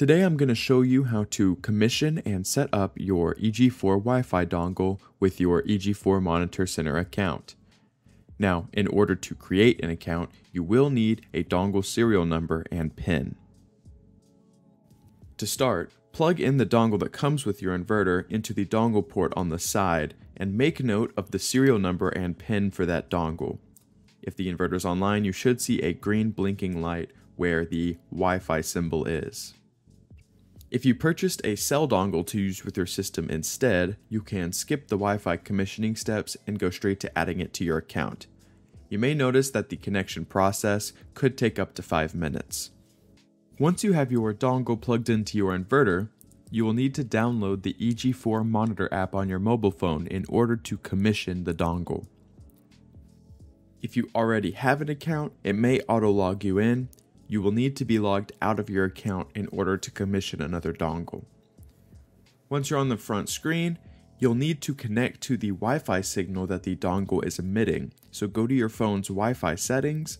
Today I'm going to show you how to commission and set up your EG4 Wi-Fi dongle with your EG4 Monitor Center account. Now, in order to create an account, you will need a dongle serial number and PIN. To start, plug in the dongle that comes with your inverter into the dongle port on the side and make note of the serial number and PIN for that dongle. If the inverter is online, you should see a green blinking light where the Wi-Fi symbol is. If you purchased a cell dongle to use with your system instead, you can skip the Wi-Fi commissioning steps and go straight to adding it to your account. You may notice that the connection process could take up to 5 minutes. Once you have your dongle plugged into your inverter, you will need to download the EG4 Monitor app on your mobile phone in order to commission the dongle. If you already have an account, it may auto-log you in. You will need to be logged out of your account in order to commission another dongle. Once you're on the front screen, you'll need to connect to the Wi-Fi signal that the dongle is emitting. So go to your phone's Wi-Fi settings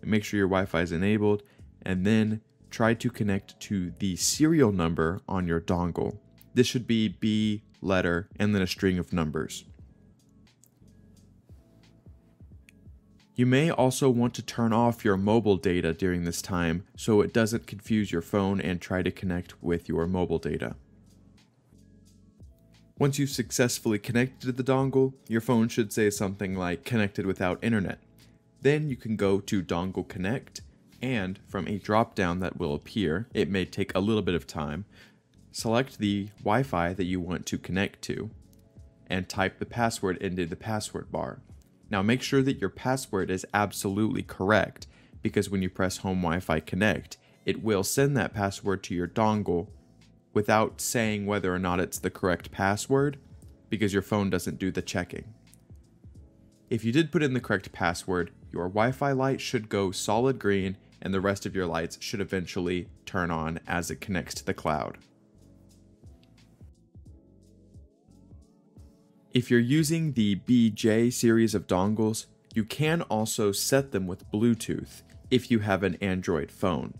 and make sure your Wi-Fi is enabled, and then try to connect to the serial number on your dongle. This should be B, letter, and then a string of numbers. You may also want to turn off your mobile data during this time so it doesn't confuse your phone and try to connect with your mobile data. Once you've successfully connected to the dongle, your phone should say something like "connected without internet." Then you can go to Dongle Connect, and from a drop-down that will appear, it may take a little bit of time, select the Wi-Fi that you want to connect to and type the password into the password bar. Now make sure that your password is absolutely correct, because when you press Home Wi-Fi Connect, it will send that password to your dongle without saying whether or not it's the correct password, because your phone doesn't do the checking. If you did put in the correct password, your Wi-Fi light should go solid green and the rest of your lights should eventually turn on as it connects to the cloud. If you're using the BJ series of dongles, you can also set them with Bluetooth if you have an Android phone.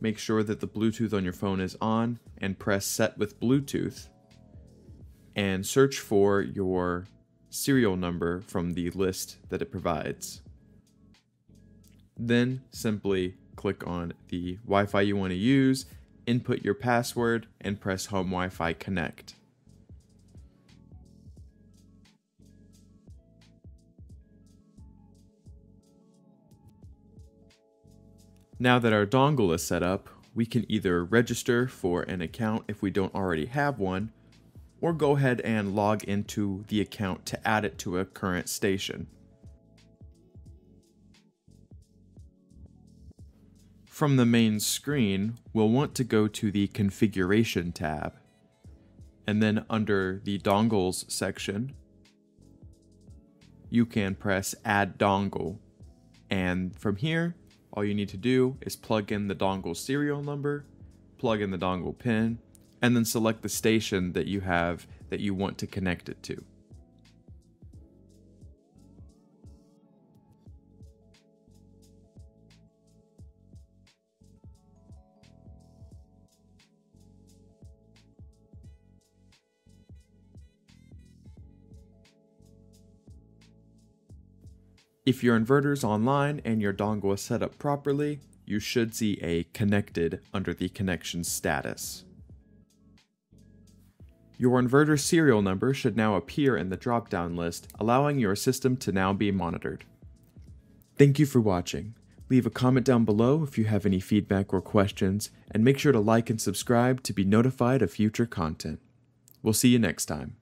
Make sure that the Bluetooth on your phone is on and press Set with Bluetooth and search for your serial number from the list that it provides. Then simply click on the Wi-Fi you want to use, input your password, and press Home Wi-Fi Connect. Now that our dongle is set up, we can either register for an account if we don't already have one, or go ahead and log into the account to add it to a current station. From the main screen, we'll want to go to the Configuration tab, and then under the Dongles section, you can press Add Dongle. And from here, all you need to do is plug in the dongle serial number, plug in the dongle pin, and then select the station that you have that you want to connect it to. If your inverter's online and your dongle is set up properly, you should see a connected under the connection status. Your inverter serial number should now appear in the drop-down list, allowing your system to now be monitored. Thank you for watching. Leave a comment down below if you have any feedback or questions, and make sure to like and subscribe to be notified of future content. We'll see you next time.